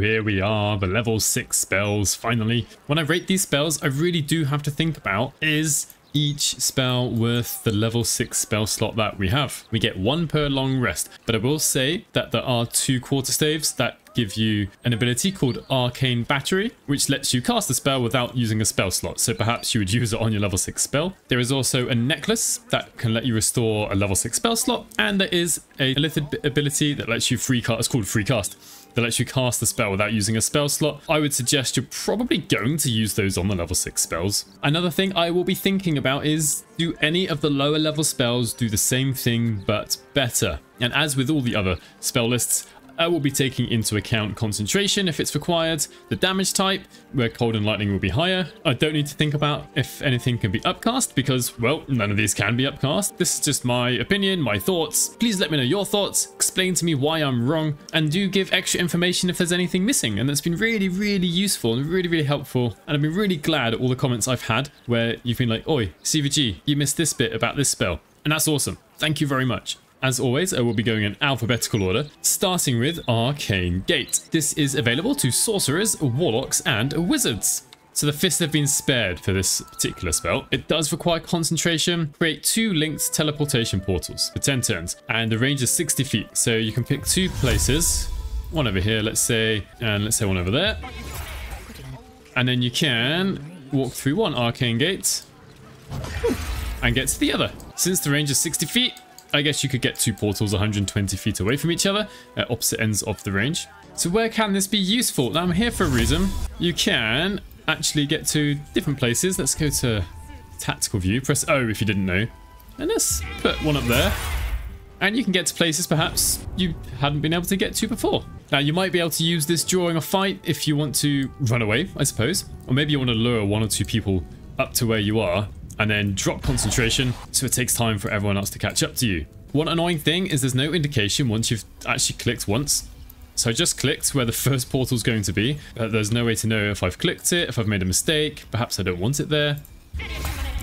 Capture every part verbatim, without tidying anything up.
Here we are, the level six spells, finally. When I rate these spells, I really do have to think about, is each spell worth the level six spell slot that we have? We get one per long rest, but I will say that there are two quarterstaves that give you an ability called Arcane Battery, which lets you cast a spell without using a spell slot, so perhaps you would use it on your level six spell. There is also a necklace that can let you restore a level six spell slot, and there is a Illithid ability that lets you free cast, it's called Free Cast, that lets you cast the spell without using a spell slot. I would suggest you're probably going to use those on the level six spells. Another thing I will be thinking about is, do any of the lower level spells do the same thing but better? And as with all the other spell lists, I will be taking into account concentration if it's required, the damage type, where cold and lightning will be higher. I don't need to think about if anything can be upcast because, well, none of these can be upcast. This is just my opinion, my thoughts. Please let me know your thoughts, explain to me why I'm wrong, and do give extra information if there's anything missing. And that's been really, really useful and really, really helpful. And I've been really glad at all the comments I've had where you've been like, oi, C V G, you missed this bit about this spell. And that's awesome. Thank you very much. As always, I will be going in alphabetical order, starting with Arcane Gate. This is available to sorcerers, warlocks, and wizards. So the fists have been spared for this particular spell. It does require concentration. Create two linked teleportation portals for ten turns, and the range is sixty feet. So you can pick two places, one over here, let's say, and let's say one over there. And then you can walk through one Arcane Gate and get to the other. Since the range is sixty feet, I guess you could get two portals one hundred twenty feet away from each other at opposite ends of the range. So where can this be useful? Now I'm here for a reason. You can actually get to different places. Let's go to tactical view. Press O if you didn't know. And let's put one up there. And you can get to places perhaps you hadn't been able to get to before. Now you might be able to use this during a fight if you want to run away, I suppose. Or maybe you want to lure one or two people up to where you are, and then drop concentration, so it takes time for everyone else to catch up to you. One annoying thing is there's no indication once you've actually clicked once. So I just clicked where the first portal's going to be, but there's no way to know if I've clicked it, if I've made a mistake, perhaps I don't want it there.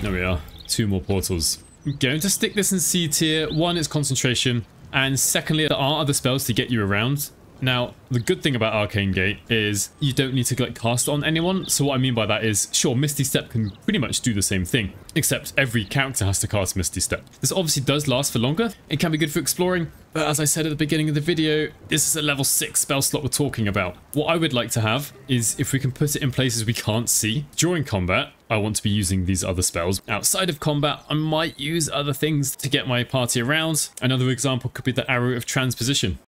There we are, two more portals. I'm going to stick this in C tier. One is concentration, and secondly, there are other spells to get you around. Now, the good thing about Arcane Gate is you don't need to like cast on anyone. So what I mean by that is, sure, Misty Step can pretty much do the same thing, except every character has to cast Misty Step. This obviously does last for longer. It can be good for exploring, but as I said at the beginning of the video, this is a level six spell slot we're talking about. What I would like to have is if we can put it in places we can't see. During combat, I want to be using these other spells. Outside of combat, I might use other things to get my party around. Another example could be the Arrow of Transposition.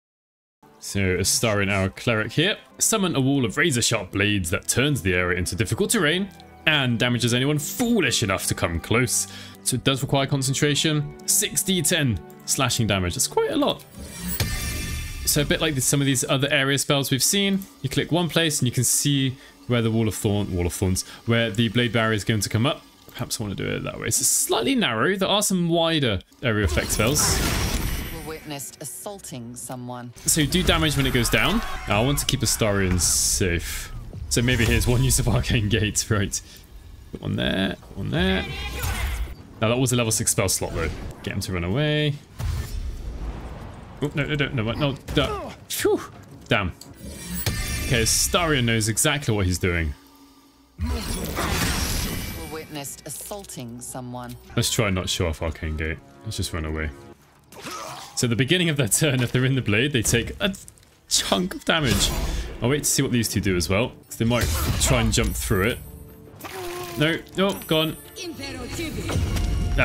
So a star in our cleric here. Summon a wall of razor sharp blades that turns the area into difficult terrain and damages anyone foolish enough to come close. So it does require concentration. six d ten slashing damage. That's quite a lot. So a bit like some of these other area spells we've seen, you click one place and you can see where the wall of thorn, wall of thorns, where the blade barrier is going to come up. Perhaps I want to do it that way. It's slightly narrow. There are some wider area effect spells. Assaulting someone. So you do damage when it goes down. I want to keep Astarion safe. So maybe here's one use of Arcane Gates, right? Put one there, one there. Now that was a level six spell slot though. Get him to run away. Oh, no, no, no, no, no, no. Phew. Damn. Okay, Astarion knows exactly what he's doing. Witnessed assaulting someone. Let's try and not show off Arcane Gate. Let's just run away. So at the beginning of their turn, if they're in the blade, they take a chunk of damage. I'll wait to see what these two do as well. They might try and jump through it. No, no, gone. Ah,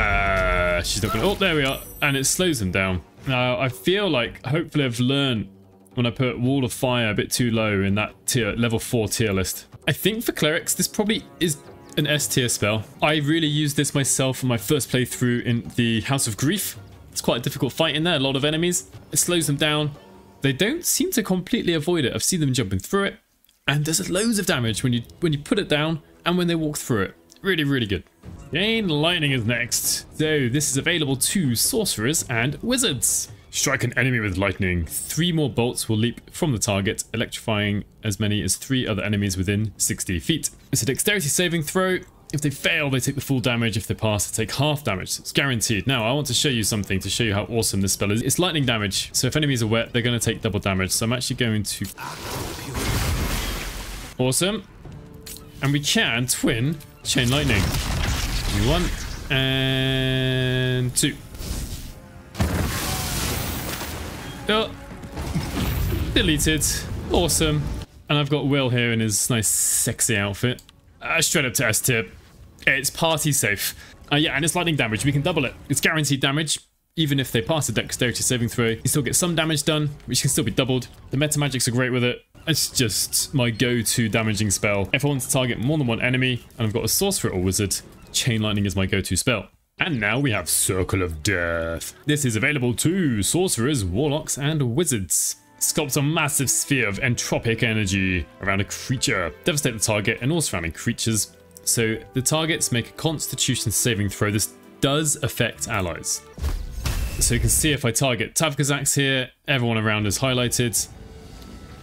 uh, she's not gonna. Oh, there we are. And it slows them down. Now, I feel like hopefully I've learned when I put Wall of Fire a bit too low in that tier, level four tier list. I think for clerics, this probably is an S tier spell. I really used this myself in my first playthrough in the House of Grief. It's quite a difficult fight in there, a lot of enemies. It slows them down. They don't seem to completely avoid it. I've seen them jumping through it. And there's loads of damage when you when you put it down and when they walk through it. Really, really good. Chain Lightning is next. So this is available to sorcerers and wizards. Strike an enemy with lightning. Three more bolts will leap from the target, electrifying as many as three other enemies within sixty feet. It's a dexterity saving throw. If they fail, they take the full damage. If they pass, they take half damage. It's guaranteed. Now, I want to show you something to show you how awesome this spell is. It's lightning damage. So if enemies are wet, they're going to take double damage. So I'm actually going to Awesome. And we can twin Chain Lightning. Give me one and two. Oh, deleted. Awesome. And I've got Will here in his nice sexy outfit. Uh, straight up to S tip. It's party safe. Uh, yeah, and it's lightning damage. We can double it. It's guaranteed damage. Even if they pass a dexterity saving throw, you still get some damage done, which can still be doubled. The meta magics are great with it. It's just my go-to damaging spell. If I want to target more than one enemy, and I've got a sorcerer or wizard, Chain Lightning is my go-to spell. And now we have Circle of Death. This is available to sorcerers, warlocks, and wizards. Sculpts a massive sphere of entropic energy around a creature. Devastate the target and all surrounding creatures. So the targets make a constitution saving throw. This does affect allies. So you can see if I target Tavkazak's here, everyone around is highlighted.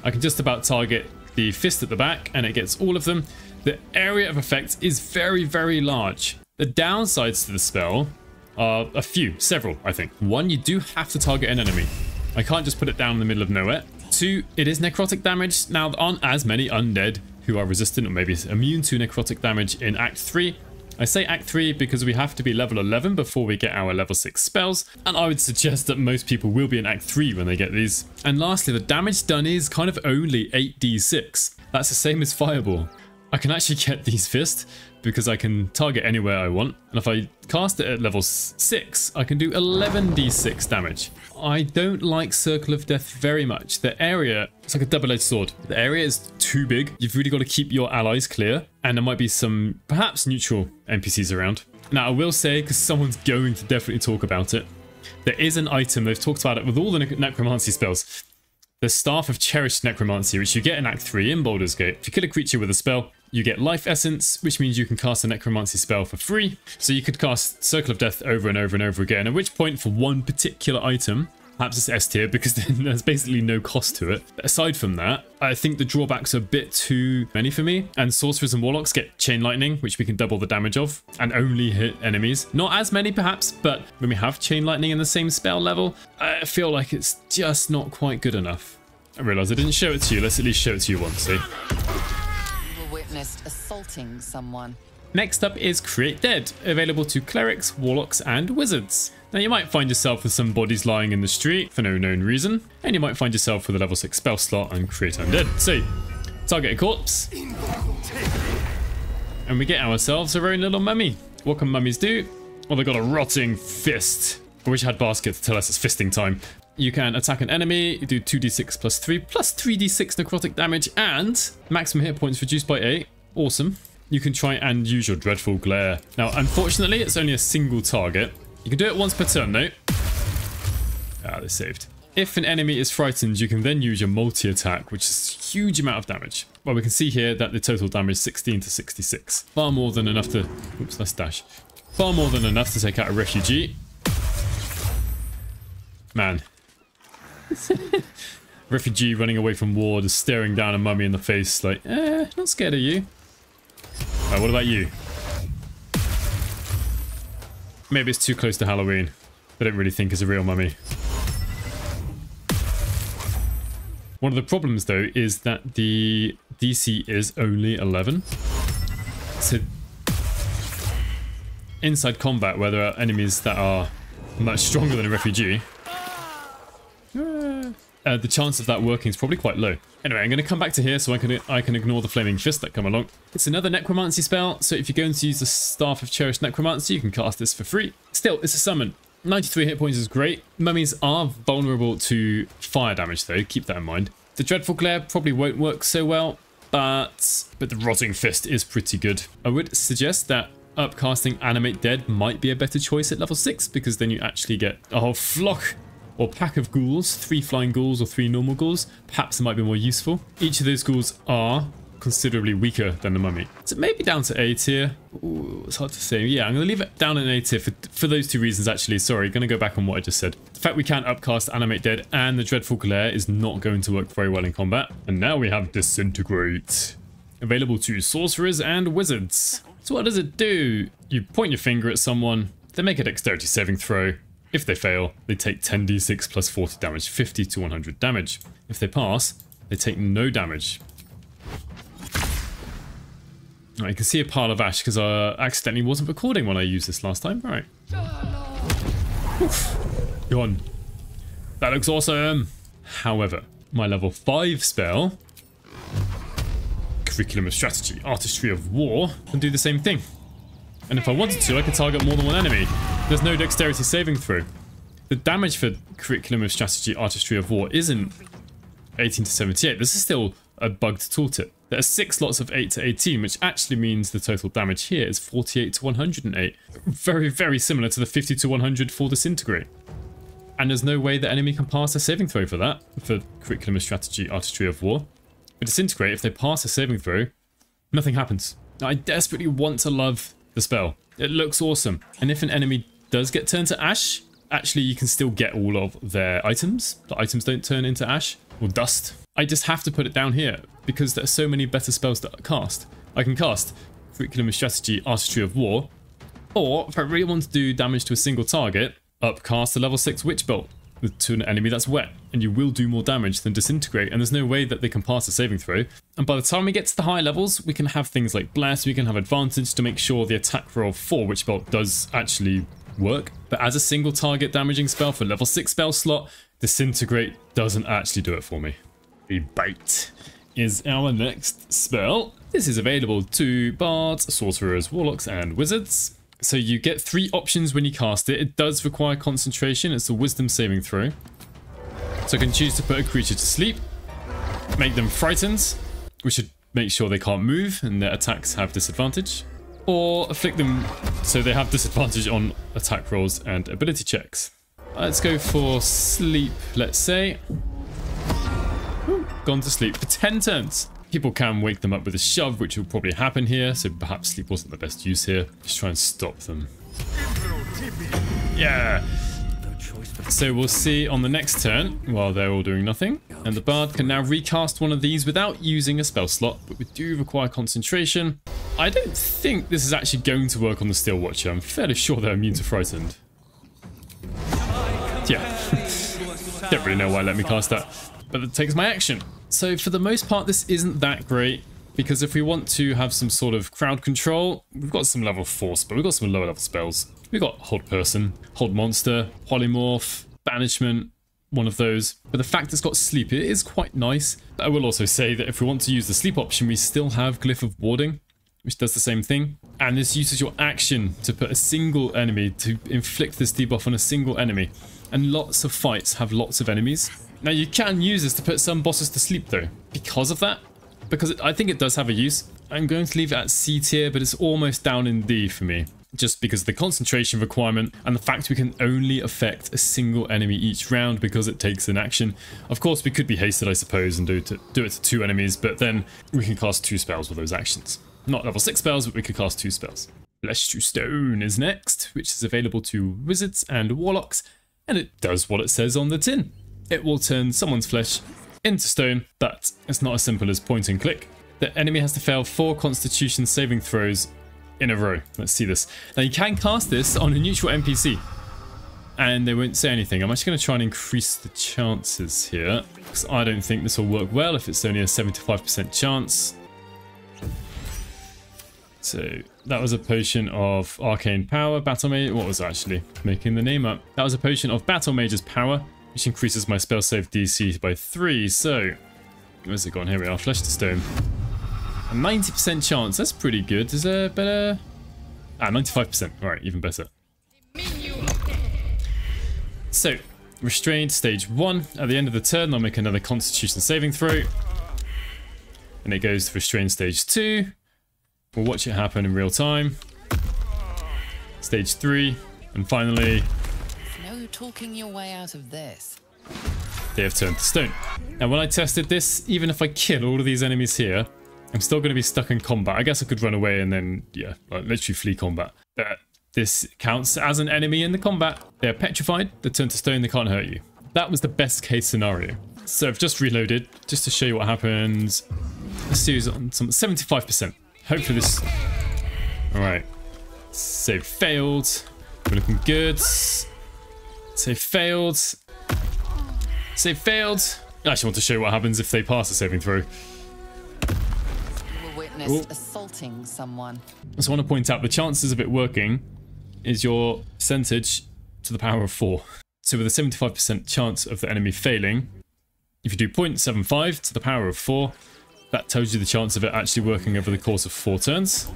I can just about target the fist at the back and it gets all of them. The area of effect is very, very large. The downsides to the spell are a few, several, I think. One, you do have to target an enemy. I can't just put it down in the middle of nowhere. Two, it is necrotic damage. Now, there aren't as many undead who are resistant or maybe immune to necrotic damage in Act three. I say Act three because we have to be level eleven before we get our level six spells, and I would suggest that most people will be in Act three when they get these. And lastly, the damage done is kind of only eight d six. That's the same as Fireball. I can actually get these fists because I can target anywhere I want, and if I cast it at level six, I can do eleven d six damage. I don't like Circle of Death very much. The area, it's like a double-edged sword. The area is too big. You've really got to keep your allies clear, and there might be some perhaps neutral N P Cs around. Now, I will say, because someone's going to definitely talk about it, there is an item, they've talked about it with all the ne necromancy spells. The Staff of Cherished Necromancy, which you get in Act three in Baldur's Gate. If you kill a creature with a spell, you get life essence, which means you can cast a necromancy spell for free. So you could cast Circle of Death over and over and over again, at which point for one particular item, perhaps it's S tier because there's basically no cost to it. But aside from that, I think the drawbacks are a bit too many for me. And sorcerers and warlocks get Chain Lightning, which we can double the damage of and only hit enemies. Not as many perhaps, but when we have Chain Lightning in the same spell level, I feel like it's just not quite good enough. I realise I didn't show it to you. Let's at least show it to you once, see? You were witnessed assaulting someone. Next up is Create Undead, available to clerics, warlocks, and wizards. Now you might find yourself with some bodies lying in the street for no known reason, and you might find yourself with a level six spell slot and Create Undead. So, target a corpse, and we get ourselves our own little mummy. What can mummies do? Well, they got a rotting fist. I wish I had Basket to tell us it's fisting time. You can attack an enemy, do two d six plus three, plus three d six necrotic damage, and maximum hit points reduced by eight. Awesome. You can try and use your Dreadful Glare. Now, unfortunately, it's only a single target. You can do it once per turn, though. Ah, they saved. If an enemy is frightened, you can then use your multi-attack, which is a huge amount of damage. Well, we can see here that the total damage is sixteen to sixty-six. Far more than enough to... Oops, let's dash. Far more than enough to take out a refugee. Man. Refugee running away from war, just staring down a mummy in the face like, eh, not scared of you. Right, what about you? Maybe it's too close to Halloween. I don't really think it's a real mummy. One of the problems, though, is that the D C is only eleven. So inside combat, where there are enemies that are much stronger than a refugee, uh, the chance of that working is probably quite low. Anyway, I'm going to come back to here so I can I can ignore the flaming fists that come along. It's another necromancy spell, so if you're going to use the Staff of Cherished Necromancy, you can cast this for free. Still, it's a summon. ninety-three hit points is great. Mummies are vulnerable to fire damage, though. Keep that in mind. The Dreadful Glare probably won't work so well, but but the Rotting Fist is pretty good. I would suggest that upcasting Animate Dead might be a better choice at level six, because then you actually get a whole flock or pack of ghouls, three flying ghouls or three normal ghouls. Perhaps it might be more useful. Each of those ghouls are considerably weaker than the mummy. So maybe down to A tier. Ooh, it's hard to say. Yeah, I'm going to leave it down in A tier for, for those two reasons, actually. Sorry, going to go back on what I just said. The fact we can't upcast Animate Dead and the Dreadful Glare is not going to work very well in combat. And now we have Disintegrate, available to sorcerers and wizards. So what does it do? You point your finger at someone, they make a dexterity saving throw. If they fail, they take ten d six plus forty damage, fifty to one hundred damage. If they pass, they take no damage. I can see a pile of ash because I accidentally wasn't recording when I used this last time. Right. Oof. Gone. That looks awesome. However, my level five spell, Curriculum of Strategy, Artistry of War, can do the same thing. And if I wanted to, I could target more than one enemy. There's no dexterity saving throw. The damage for Curriculum of Strategy, Artistry of War isn't eighteen to seventy-eight. This is still a bugged tooltip. There are six lots of eight to eighteen, which actually means the total damage here is forty-eight to one hundred and eight. Very, very similar to the fifty to one hundred for Disintegrate. And there's no way the enemy can pass a saving throw for that, for Curriculum of Strategy, Artistry of War. But Disintegrate, if they pass a saving throw, nothing happens. Now, I desperately want to love the spell. It looks awesome. And if an enemy does get turned to ash, actually you can still get all of their items. The items don't turn into ash or dust. I just have to put it down here because there are so many better spells to cast. I can cast Curriculum of Strategy, Artistry of War, or if I really want to do damage to a single target, upcast the level six Witch Bolt to an enemy that's wet, and you will do more damage than Disintegrate, and there's no way that they can pass a saving throw. And by the time we get to the higher levels, we can have things like Bless, we can have advantage to make sure the attack roll for Witch Bolt does actually work. But as a single target damaging spell for level six spell slot, Disintegrate doesn't actually do it for me. The Bite is our next spell. This is available to bards, sorcerers, warlocks, and wizards. So you get three options when you cast it. It does require concentration. It's a wisdom saving throw. So I can choose to put a creature to sleep, make them frightened, which should make sure they can't move and their attacks have disadvantage, or afflict them so they have disadvantage on attack rolls and ability checks. Let's go for sleep, let's say. Ooh, gone to sleep for ten turns. People can wake them up with a shove, which will probably happen here, so perhaps sleep wasn't the best use here. Just try and stop them. Yeah! So we'll see on the next turn, while they're all doing nothing. And the bard can now recast one of these without using a spell slot, but we do require concentration. I don't think this is actually going to work on the Steel Watcher. I'm fairly sure they're immune to frightened. Yeah. Don't really know why I let me cast that. But it takes my action. So for the most part, this isn't that great, because if we want to have some sort of crowd control, we've got some level four, but we've got some lower level spells. We've got Hold Person, Hold Monster, Polymorph, Banishment, one of those. But the fact it's got Sleep, it is quite nice. I will also say that if we want to use the Sleep option, we still have Glyph of Warding, which does the same thing. And this uses your action to put a single enemy, to inflict this debuff on a single enemy. And lots of fights have lots of enemies. Now you can use this to put some bosses to sleep though. Because of that, because it, I think it does have a use, I'm going to leave it at C tier, but it's almost down in D for me. Just because of the concentration requirement and the fact we can only affect a single enemy each round because it takes an action. Of course we could be hasted I suppose and do it to, do it to two enemies, but then we can cast two spells with those actions. Not level six spells, but we could cast two spells. Flesh to Stone is next, which is available to wizards and warlocks, and it does what it says on the tin. It will turn someone's flesh into stone, but it's not as simple as point and click. The enemy has to fail four constitution saving throws in a row. Let's see this. Now you can cast this on a neutral N P C and they won't say anything. I'm actually going to try and increase the chances here because I don't think this will work well if it's only a seventy-five percent chance. So that was a potion of arcane power, battle mage. What was actually making the name up? That was a potion of battle mage's power, which increases my spell save D C by three. So where's it gone? Here we are. Flesh to Stone. A ninety percent chance. That's pretty good. Is there better? Ah, ninety-five percent. All right, even better. So restrained stage one. At the end of the turn, I'll make another Constitution saving throw, and it goes to restrained stage two. We'll watch it happen in real time. Stage three, and finally. Talking your way out of this. They have turned to stone. Now when I tested this, even if I kill all of these enemies here, I'm still going to be stuck in combat. I guess I could run away and then, yeah, like literally flee combat. But this counts as an enemy in the combat. They're petrified, they turn to stone, they can't hurt you. That was the best case scenario. So I've just reloaded just to show you what happens. Let's see who's on some seventy-five percent. Hopefully this... Alright. Save failed. We're looking good. Save failed. Save failed. I actually want to show you what happens if they pass a saving throw. witnessed assaulting someone. I just want to point out the chances of it working is your percentage to the power of four. So with a seventy-five percent chance of the enemy failing, if you do zero point seven five to the power of four, that tells you the chance of it actually working over the course of four turns.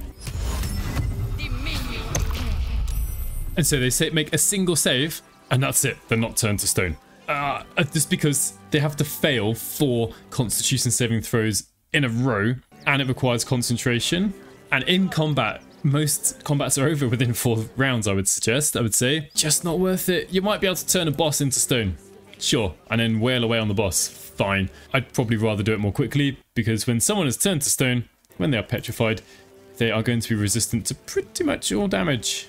And so they say make a single save, and that's it. They're not turned to stone. Uh, just because they have to fail four constitution saving throws in a row, and it requires concentration. And in combat, most combats are over within four rounds, I would suggest. I would say, just not worth it. You might be able to turn a boss into stone. Sure, and then wail away on the boss. Fine. I'd probably rather do it more quickly, because when someone is turned to stone, when they are petrified, they are going to be resistant to pretty much all damage.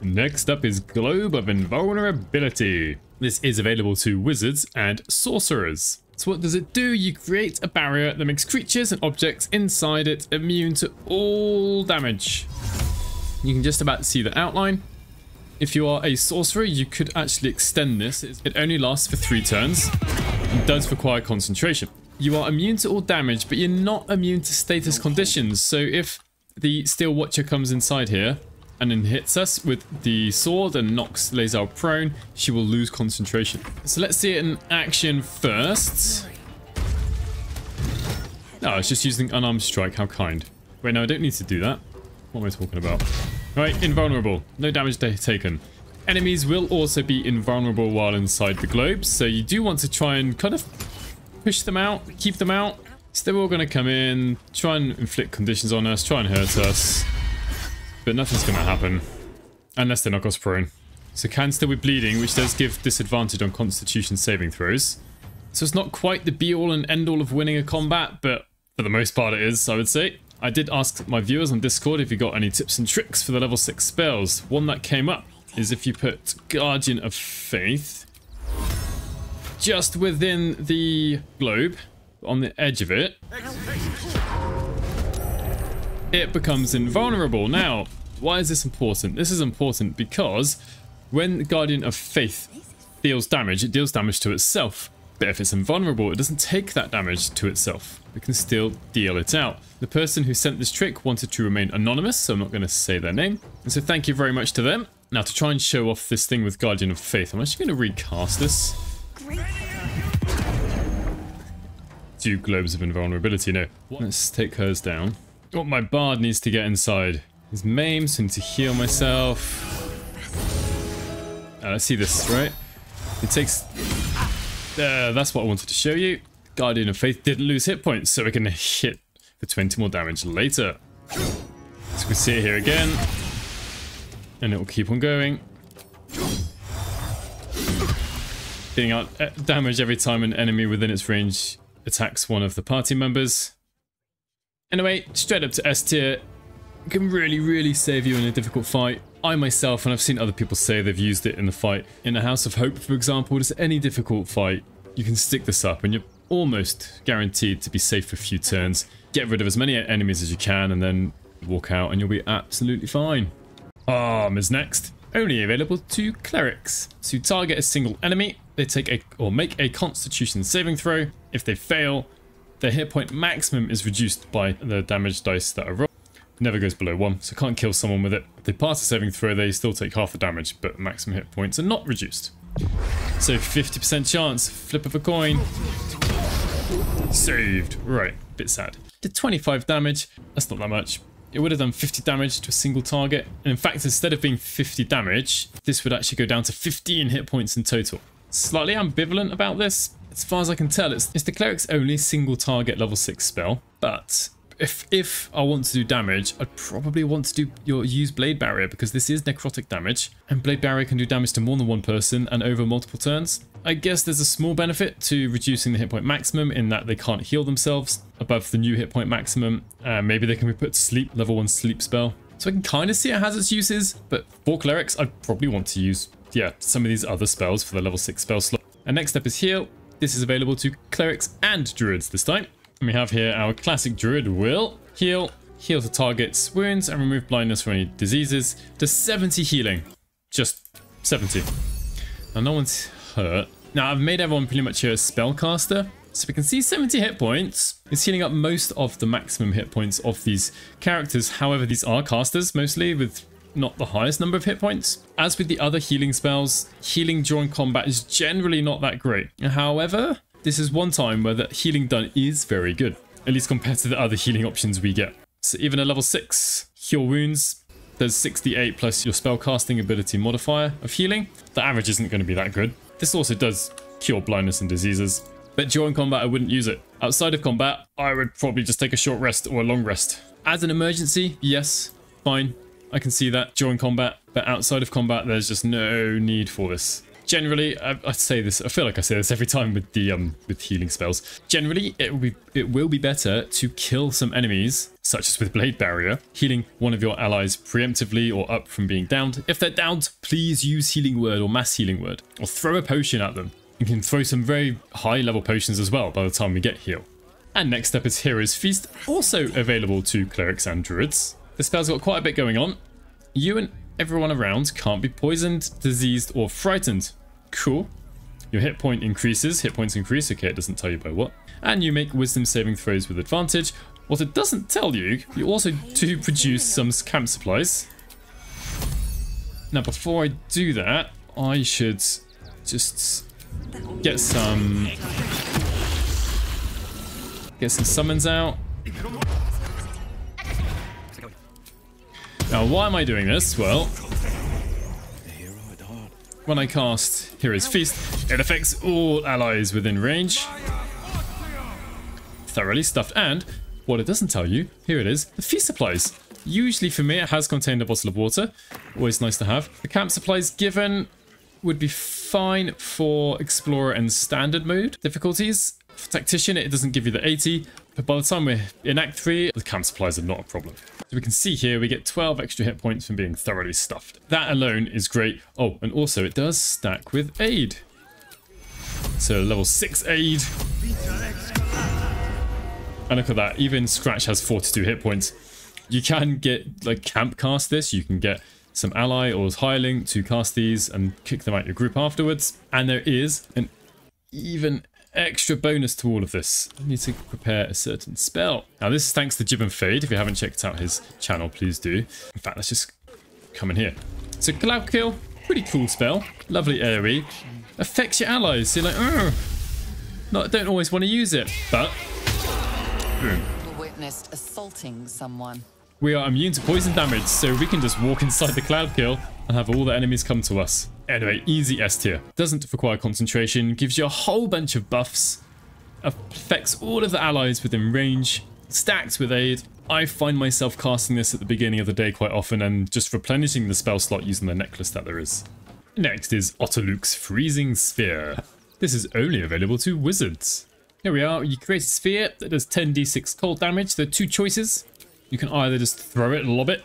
Next up is Globe of Invulnerability. This is available to wizards and sorcerers. So what does it do? You create a barrier that makes creatures and objects inside it immune to all damage. You can just about see the outline. If you are a sorcerer, you could actually extend this. It only lasts for three turns and does require concentration. You are immune to all damage, but you're not immune to status conditions. So if the Steel Watcher comes inside here and then hits us with the sword and knocks Lazar prone, she will lose concentration. So let's see it in action first. No, oh, it's just using unarmed strike. How kind. Wait, no, I don't need to do that. What am I talking about? Right, invulnerable. No damage taken. Enemies will also be invulnerable while inside the globe, so you do want to try and kind of push them out, keep them out. So they're all going to come in, try and inflict conditions on us, try and hurt us. But nothing's going to happen. Unless they're knock-us prone. So can still be bleeding, which does give disadvantage on constitution saving throws. So it's not quite the be-all and end-all of winning a combat, but for the most part it is, I would say. I did ask my viewers on Discord if you got any tips and tricks for the level six spells. One that came up is if you put Guardian of Faith just within the globe, on the edge of it, it becomes invulnerable. Now, why is this important? This is important because when the Guardian of Faith deals damage, it deals damage to itself. But if it's invulnerable, it doesn't take that damage to itself. It can still deal it out. The person who sent this trick wanted to remain anonymous, so I'm not going to say their name. And so thank you very much to them. Now, to try and show off this thing with Guardian of Faith, I'm actually going to recast this. Great. Two globes of invulnerability, no. Let's take hers down. Oh, my bard needs to get inside. His maimed, so I need to heal myself. Uh, let's see this, right? It takes... Uh, that's what I wanted to show you. Guardian of Faith didn't lose hit points, so we're going to hit for twenty more damage later. So we can see it here again. And it will keep on going. Dealing out damage every time an enemy within its range attacks one of the party members. Anyway, straight up to S tier, it can really, really save you in a difficult fight. I myself, and I've seen other people say they've used it in the fight. In a House of Hope, for example, just any difficult fight, you can stick this up and you're almost guaranteed to be safe for a few turns. Get rid of as many enemies as you can and then walk out and you'll be absolutely fine. Arm is next. Only available to clerics. So you target a single enemy, they take a or make a constitution saving throw. If they fail, their hit point maximum is reduced by the damage dice that are rolled. Never goes below one, so can't kill someone with it. If they pass a saving throw, they still take half the damage, but maximum hit points are not reduced. So fifty percent chance, flip of a coin. Saved. Right, bit sad. Did twenty-five damage, that's not that much. It would have done fifty damage to a single target. And in fact, instead of being fifty damage, this would actually go down to fifteen hit points in total. Slightly ambivalent about this. As far as I can tell, it's, it's the cleric's only single target level six spell. But if if I want to do damage, I'd probably want to do your use Blade Barrier, because this is necrotic damage. And Blade Barrier can do damage to more than one person and over multiple turns. I guess there's a small benefit to reducing the hit point maximum in that they can't heal themselves above the new hit point maximum. Uh, maybe they can be put to sleep, level one sleep spell. So I can kind of see it has its uses, but for clerics, I'd probably want to use, yeah, some of these other spells for the level six spell slot. And next up is Heal. This is available to clerics and druids this time. And we have here our classic druid will heal, heal to targets, wounds, and remove blindness from any diseases. Does seventy healing. Just seventy. Now no one's hurt. Now I've made everyone pretty much here a spellcaster. So we can see seventy hit points. is healing up most of the maximum hit points of these characters. However, these are casters mostly, with not the highest number of hit points. As with the other healing spells, healing during combat is generally not that great. However, this is one time where the healing done is very good, at least compared to the other healing options we get. So even a level six Heal Wounds, there's sixty-eight plus your spellcasting ability modifier of healing. The average isn't going to be that good. This also does cure blindness and diseases, but during combat I wouldn't use it. Outside of combat, I would probably just take a short rest or a long rest. As an emergency, yes, fine. I can see that during combat, but outside of combat, there's just no need for this. Generally, I, I say this, I feel like I say this every time with the um with healing spells. Generally, it will be it will be better to kill some enemies, such as with Blade Barrier, healing one of your allies preemptively or up from being downed. If they're downed, please use Healing Word or Mass Healing Word, or throw a potion at them. You can throw some very high level potions as well by the time we get Heal. And next up is Heroes' Feast, also available to clerics and druids. The spell's got quite a bit going on. You and everyone around can't be poisoned, diseased, or frightened. Cool. Your hit point increases. Hit points increase. Okay, it doesn't tell you by what. And you make wisdom saving throws with advantage. What it doesn't tell you, you also do produce some camp supplies. Now, before I do that, I should just get some... Get some summons out. Now, why am I doing this? Well, when I cast Hero's Feast, it affects all allies within range. Thoroughly stuffed. And what it doesn't tell you, here it is, the feast supplies. Usually for me, it has contained a bottle of water. Always nice to have. The camp supplies given would be fine for Explorer and Standard mode difficulties. For Tactician, it doesn't give you the eighty. But by the time we're in Act three, the camp supplies are not a problem. So we can see here we get twelve extra hit points from being thoroughly stuffed. That alone is great. Oh, and also it does stack with Aid. So level six Aid. And look at that, even Scratch has forty-two hit points. You can get, like, camp cast this. You can get some ally or hireling to cast these and kick them out your group afterwards. And there is an even extra bonus to all of this. I need to prepare a certain spell. Now this is thanks to Jib and Fade. If you haven't checked out his channel, please do. In fact, let's just come in here. So Cloud Kill, pretty cool spell. Lovely airy. Affects your allies. So you're like, oh, no, I don't always want to use it, but... Boom. Witnessed assaulting someone. We are immune to poison damage, so we can just walk inside the Cloud Kill and have all the enemies come to us. Anyway, easy S tier. Doesn't require concentration, gives you a whole bunch of buffs, affects all of the allies within range, stacks with Aid. I find myself casting this at the beginning of the day quite often and just replenishing the spell slot using the necklace that there is. Next is Otiluke's Freezing Sphere. This is only available to wizards. Here we are, you create a sphere that does ten d six cold damage. There are two choices. You can either just throw it, lob it,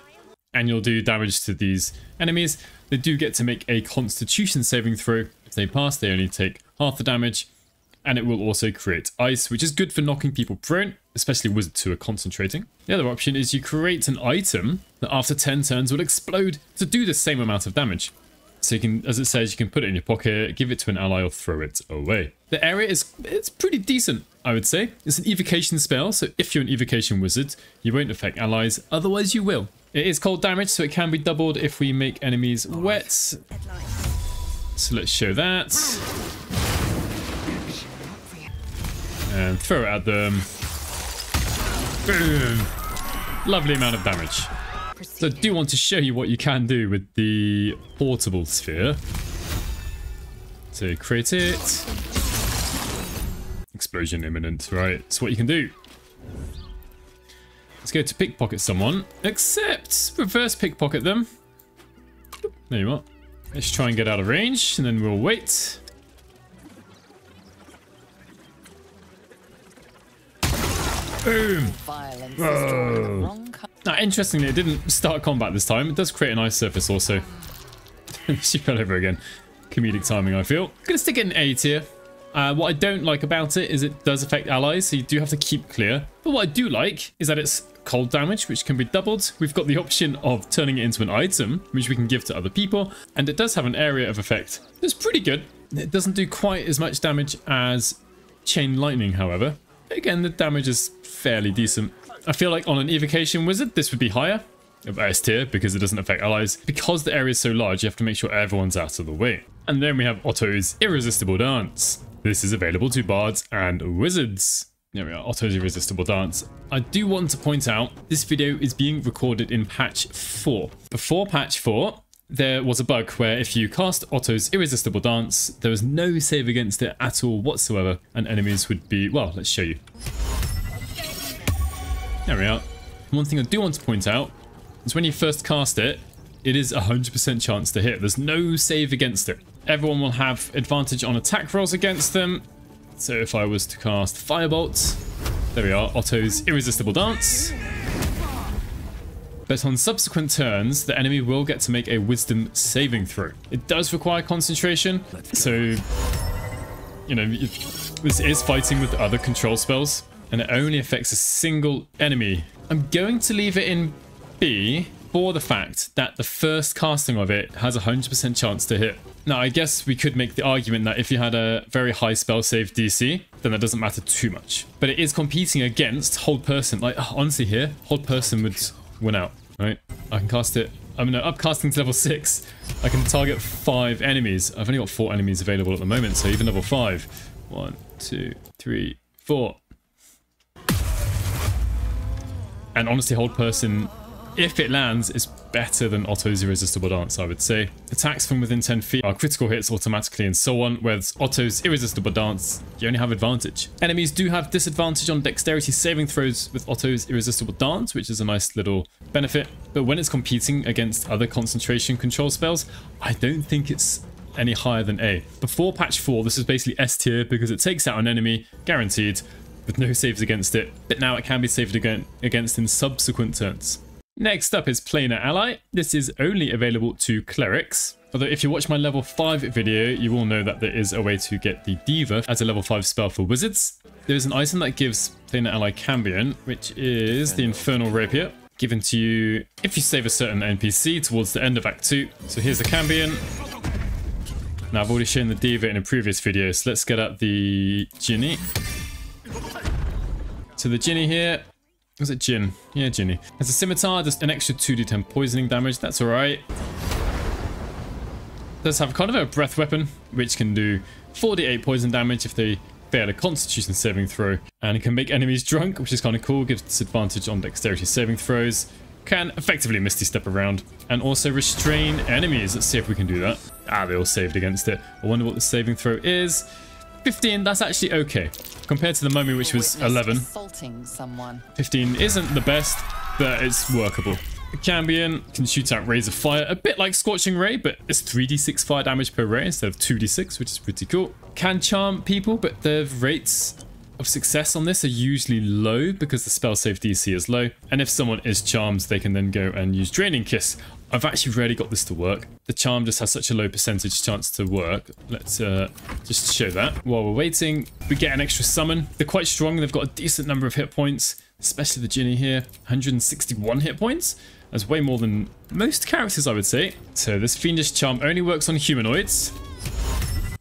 and you'll do damage to these enemies. They do get to make a constitution saving throw. If they pass, they only take half the damage. And it will also create ice, which is good for knocking people prone, especially wizards who are concentrating. The other option is you create an item that after ten turns will explode to do the same amount of damage. So you can, as it says, you can put it in your pocket, give it to an ally, or throw it away. The area is it's pretty decent, I would say. It's an evocation spell, so if you're an evocation wizard, you won't affect allies, otherwise you will. It is cold damage, so it can be doubled if we make enemies wet. So let's show that. And throw it at them. Boom! Lovely amount of damage. So I do want to show you what you can do with the portable sphere. So create it. Explosion imminent, right? That's what you can do. Let's go to pickpocket someone, except reverse pickpocket them. There you are. Let's try and get out of range, and then we'll wait. Boom! Whoa. Now, interestingly, it didn't start combat this time. It does create an ice surface also. She fell over again. Comedic timing, I feel. I'm gonna stick it in A tier. Uh, what I don't like about it is it does affect allies, so you do have to keep clear. But what I do like is that it's cold damage, which can be doubled. We've got the option of turning it into an item, which we can give to other people. And it does have an area of effect. It's pretty good. It doesn't do quite as much damage as Chain Lightning, however. again, the damage is fairly decent. I feel like on an Evocation Wizard, this would be higher, of S tier, because it doesn't affect allies. Because the area is so large, you have to make sure everyone's out of the way. And then we have Otto's Irresistible Dance. This is available to bards and wizards. There we are, Otto's Irresistible Dance. I do want to point out, this video is being recorded in patch four. Before patch four, there was a bug where if you cast Otto's Irresistible Dance, there was no save against it at all whatsoever, and enemies would be... well, let's show you. There we are. One thing I do want to point out is when you first cast it, it is a one hundred percent chance to hit. There's no save against it. Everyone will have advantage on attack rolls against them. So if I was to cast Firebolt, there we are, Otto's Irresistible Dance. But on subsequent turns, the enemy will get to make a Wisdom saving throw. It does require concentration, so, you know, this is fighting with other control spells, and it only affects a single enemy. I'm going to leave it in B for the fact that the first casting of it has a one hundred percent chance to hit. Now, I guess we could make the argument that if you had a very high spell save D C, then that doesn't matter too much. But it is competing against Hold Person. Like, honestly here, Hold Person would win out, right? I can cast it. I'm no, upcasting to level six. I can target five enemies. I've only got four enemies available at the moment, so even level five. One, two, three, four. And honestly, Hold Person, if it lands, is better than Otto's Irresistible Dance, I would say. Attacks from within ten feet are critical hits automatically and so on, whereas Otto's Irresistible Dance, you only have advantage. Enemies do have disadvantage on dexterity saving throws with Otto's Irresistible Dance, which is a nice little benefit. But when it's competing against other concentration control spells, I don't think it's any higher than A. Before patch four, this is basically S tier because it takes out an enemy, guaranteed, with no saves against it. But now it can be saved against in subsequent turns. Next up is Planar Ally. This is only available to clerics. Although if you watch my level five video, you will know that there is a way to get the Diva as a level five spell for wizards. There is an item that gives Planar Ally Cambion, which is the Infernal Rapier, given to you if you save a certain N P C towards the end of Act two. So here's the Cambion. Now I've already shown the Diva in a previous video, so let's get out the Genie. So the Genie here... was it Jin? Yeah, Genie. As a scimitar, just an extra two d ten poisoning damage. That's alright. Does have kind of a breath weapon, which can do four d eight poison damage if they fail a constitution saving throw. And it can make enemies drunk, which is kind of cool. Gives disadvantage on dexterity saving throws. Can effectively Misty Step around. And also restrain enemies. Let's see if we can do that. Ah, they all saved against it. I wonder what the saving throw is. fifteen, that's actually okay. Compared to the mummy, which was eleven. fifteen isn't the best, but it's workable. Cambion can shoot out rays of fire, a bit like Scorching Ray, but it's three d six fire damage per ray instead of two d six, which is pretty cool. Can charm people, but their rates of success on this are usually low because the spell save D C is low. And if someone is charmed, they can then go and use Draining Kiss. I've actually rarely got this to work. The charm just has such a low percentage chance to work. Let's uh, just show that. While we're waiting, we get an extra summon. They're quite strong. They've got a decent number of hit points, especially the Genie here. one hundred sixty-one hit points. That's way more than most characters, I would say. So this Fiendish Charm only works on humanoids.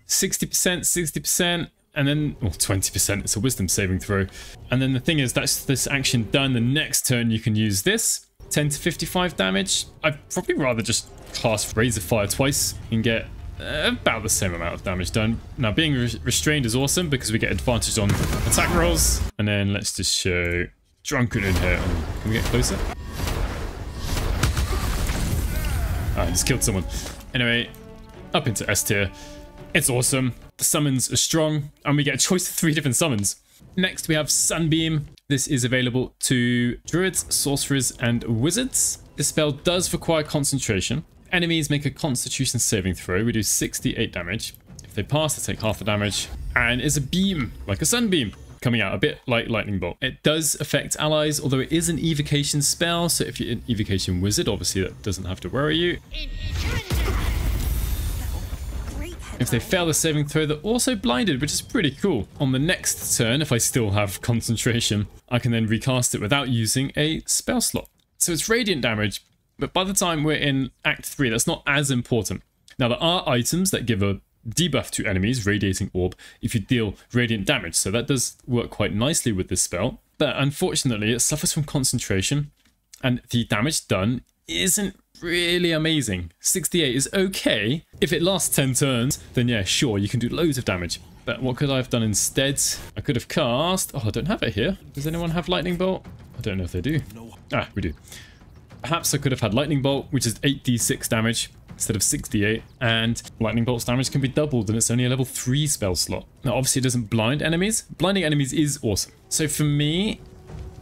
sixty percent, sixty percent. And then, well, twenty percent, it's a wisdom saving throw. And then the thing is, that's this action done. The next turn, you can use this. ten to fifty-five damage. I'd probably rather just cast Rays of Fire twice and get about the same amount of damage done. Now, being re restrained is awesome because we get advantage on attack rolls. And then let's just show Drunken in here. Can we get closer? Ah, I just killed someone. Anyway, up into S tier. It's awesome. The summons are strong, and we get a choice of three different summons. Next, we have Sunbeam. This is available to druids, sorcerers, and wizards. This spell does require concentration. Enemies make a constitution saving throw. We do sixty-eight damage. If they pass, they take half the damage. And is a beam, like a sunbeam, coming out a bit like Lightning Bolt. It does affect allies, although it is an evocation spell. So if you're an evocation wizard, obviously that doesn't have to worry you. If they fail the saving throw, they're also blinded, which is pretty cool. On the next turn, if I still have concentration, I can then recast it without using a spell slot. So it's radiant damage, but by the time we're in Act three, that's not as important. Now, there are items that give a debuff to enemies, Radiating Orb, if you deal radiant damage. So that does work quite nicely with this spell, but unfortunately it suffers from concentration, and the damage done isn't really amazing. sixty-eight is okay. If it lasts ten turns, then yeah, sure, you can do loads of damage. But what could I have done instead? I could have cast... Oh, I don't have it here. Does anyone have Lightning Bolt? I don't know if they do. No. Ah, we do. Perhaps I could have had Lightning Bolt, which is eight d six damage instead of sixty-eight, and Lightning Bolt's damage can be doubled, and it's only a level three spell slot. Now, obviously, it doesn't blind enemies. Blinding enemies is awesome. So for me,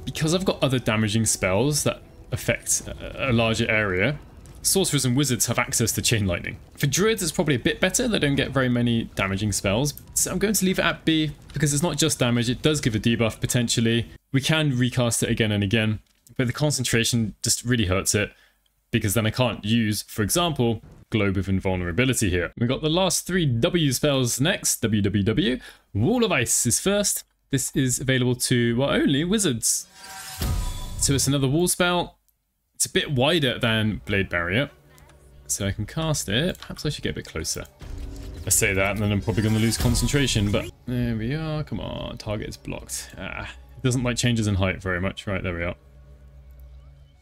because I've got other damaging spells that affect a larger area, sorcerers and wizards have access to Chain Lightning. For druids, it's probably a bit better. They don't get very many damaging spells. So I'm going to leave it at B, because it's not just damage. It does give a debuff, potentially. We can recast it again and again, but the concentration just really hurts it, because then I can't use, for example, Globe of Invulnerability here. We've got the last three W spells next. W W W. Wall of Ice is first. This is available to, well, only wizards. So it's another wall spell. It's a bit wider than Blade Barrier, so I can cast it. Perhaps I should get a bit closer. I say that and then I'm probably going to lose concentration, but there we are. Come on, target is blocked. Ah, it doesn't like changes in height very much. Right, there we are.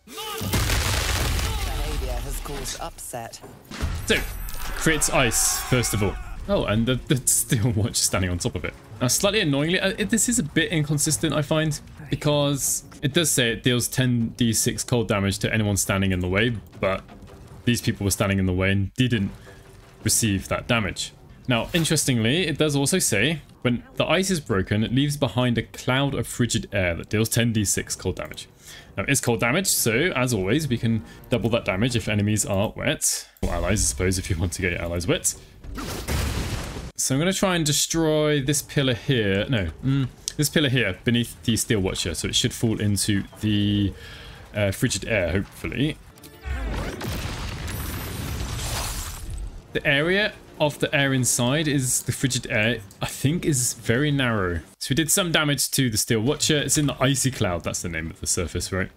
Behavior has caused upset. So, creates ice, first of all. Oh, and the, the Steel Watch standing on top of it. Now, slightly annoyingly, uh, it, this is a bit inconsistent, I find, because it does say it deals ten d six cold damage to anyone standing in the way, but these people were standing in the way and didn't receive that damage. Now, interestingly, it does also say when the ice is broken, it leaves behind a cloud of frigid air that deals ten d six cold damage. Now, it's cold damage, so as always, we can double that damage if enemies are wet. Or allies, I suppose, if you want to get your allies wet. So I'm going to try and destroy this pillar here. No, mm, this pillar here beneath the Steel Watcher. So it should fall into the uh, frigid air, hopefully. The area of the air inside is the frigid air, I think, is very narrow. So we did some damage to the Steel Watcher. It's in the Icy Cloud. That's the name of the surface, right?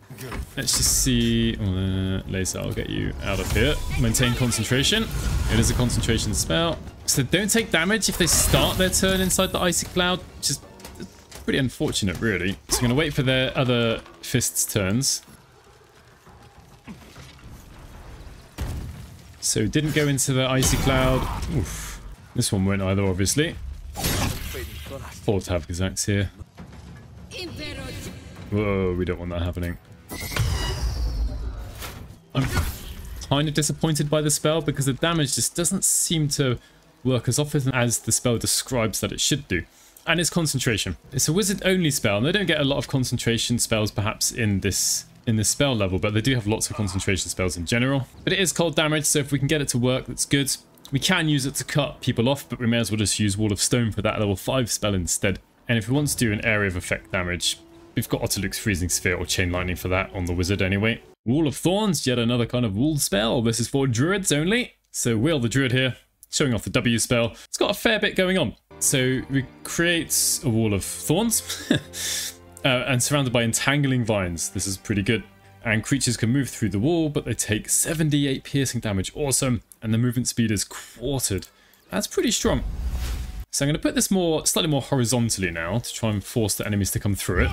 Let's just see. Uh, laser, I'll get you out of here. Maintain concentration. It is a concentration spell. So don't take damage if they start their turn inside the Icy Cloud, which is pretty unfortunate, really. So I'm going to wait for their other fists' turns. So didn't go into the Icy Cloud. Oof. This one won't either, obviously. Four Tavgazaks here. Whoa, we don't want that happening. I'm kind of disappointed by the spell because the damage just doesn't seem to work as often as the spell describes that it should do. And it's concentration. It's a wizard only spell, and they don't get a lot of concentration spells perhaps in this in this spell level, but they do have lots of concentration spells in general. But it is cold damage, so if we can get it to work, that's good. We can use it to cut people off, but we may as well just use Wall of Stone for that level five spell instead. And if we want to do an area of effect damage, we've got Otiluke's Freezing Sphere or Chain Lightning for that on the wizard anyway. Wall of Thorns, yet another kind of wall spell. This is for druids only. So Will the druid here, showing off the W spell. It's got a fair bit going on. So we create a Wall of Thorns uh, and surrounded by entangling vines. This is pretty good. And creatures can move through the wall, but they take seventy-eight piercing damage. Awesome. And the movement speed is quartered. That's pretty strong. So I'm going to put this more, slightly more horizontally now to try and force the enemies to come through it.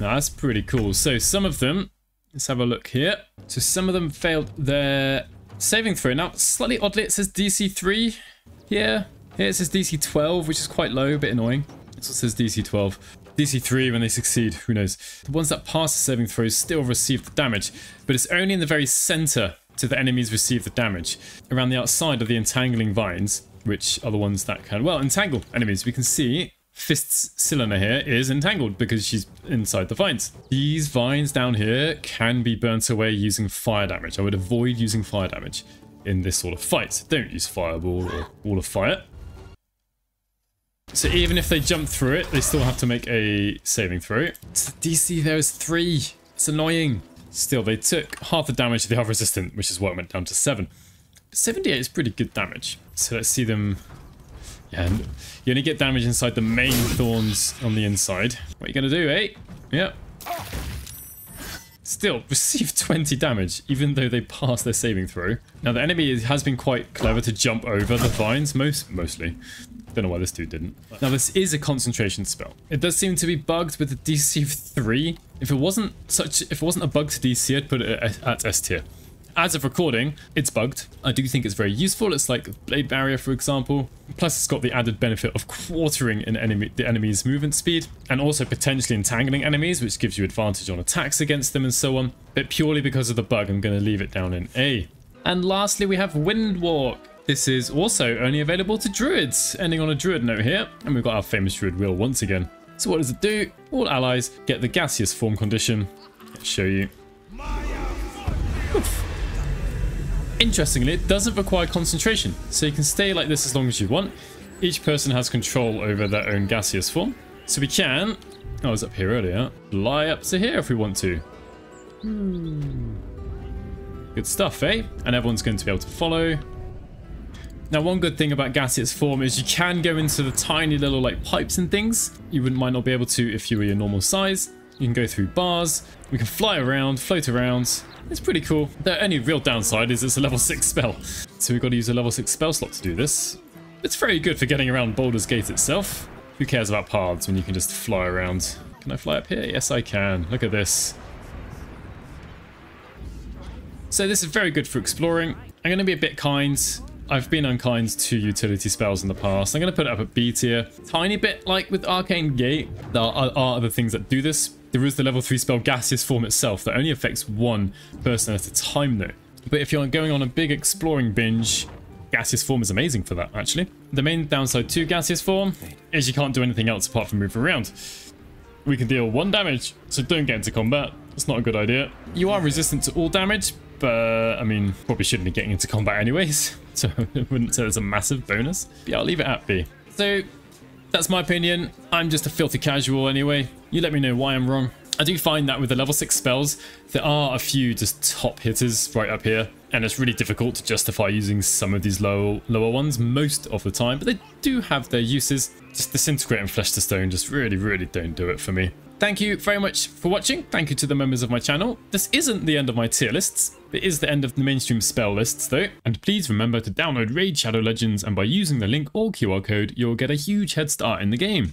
Now, that's pretty cool. So some of them, let's have a look here. So some of them failed their saving throw. Now, slightly oddly, it says D C three here. Here it says D C twelve, which is quite low, a bit annoying. It says D C twelve. D C three when they succeed, who knows. The ones that pass the saving throws still receive the damage, but it's only in the very center do the enemies receive the damage. Around the outside are the entangling vines, which are the ones that can, well, entangle enemies. We can see Fist's Cylinder here is entangled because she's inside the vines. These vines down here can be burnt away using fire damage. I would avoid using fire damage in this sort of fight. Don't use Fireball or Wall of Fire. So even if they jump through it, they still have to make a saving throw. So the D C there is three. It's annoying. Still, they took half the damage to the half resistant, which is why it went down to seven. But seventy-eight is pretty good damage. So let's see them... Yeah, and you only get damage inside the main thorns on the inside. What are you going to do, eh? Yep. still receive twenty damage, even though they pass their saving throw. Now, the enemy has been quite clever to jump over the vines, most mostly. Don't know why this dude didn't. Now, this is a concentration spell. It does seem to be bugged with a D C of three. If it wasn't such, if it wasn't a bug to D C, I'd put it at, at S tier. As of recording, it's bugged. I do think it's very useful. It's like Blade Barrier, for example. Plus, it's got the added benefit of quartering an enemy, the enemy's movement speed, and also potentially entangling enemies, which gives you advantage on attacks against them and so on. But purely because of the bug, I'm going to leave it down in A. And lastly, we have Windwalk. This is also only available to druids, ending on a druid note here. And we've got our famous druid wheel once again. So what does it do? All allies get the Gaseous Form condition. Let's show you. Oof. Interestingly, it doesn't require concentration, so you can stay like this as long as you want. Each person has control over their own Gaseous Form. So we can, oh, I was up here earlier, fly up to here if we want to. Hmm. Good stuff, eh? And everyone's going to be able to follow. Now, one good thing about Gaseous Form is you can go into the tiny little like pipes and things. You wouldn't might not be able to if you were your normal size. You can go through bars. We can fly around, float around. It's pretty cool. The only real downside is it's a level six spell. So we've got to use a level six spell slot to do this. It's very good for getting around Baldur's Gate itself. Who cares about paths when you can just fly around? Can I fly up here? Yes, I can. Look at this. So this is very good for exploring. I'm going to be a bit kind. I've been unkind to utility spells in the past. I'm going to put it up at B tier. Tiny bit like with Arcane Gate. There are, are other things that do this. There is the level three spell Gaseous Form itself that only affects one person at a time though. But if you're going on a big exploring binge, Gaseous Form is amazing for that actually. The main downside to Gaseous Form is you can't do anything else apart from move around. We can deal one damage, so don't get into combat. It's not a good idea. You are resistant to all damage, but I mean, probably shouldn't be getting into combat anyways. So I wouldn't say there's a massive bonus. But yeah, I'll leave it at B. So that's my opinion. I'm just a filthy casual anyway. You let me know why I'm wrong. I do find that with the level six spells, there are a few just top hitters right up here. And it's really difficult to justify using some of these low, lower ones most of the time. But they do have their uses. Just Disintegrate and Flesh to Stone just really, really don't do it for me. Thank you very much for watching. Thank you to the members of my channel. This isn't the end of my tier lists. It is the end of the mainstream spell lists though. And please remember to download Raid Shadow Legends, and by using the link or Q R code, you'll get a huge head start in the game.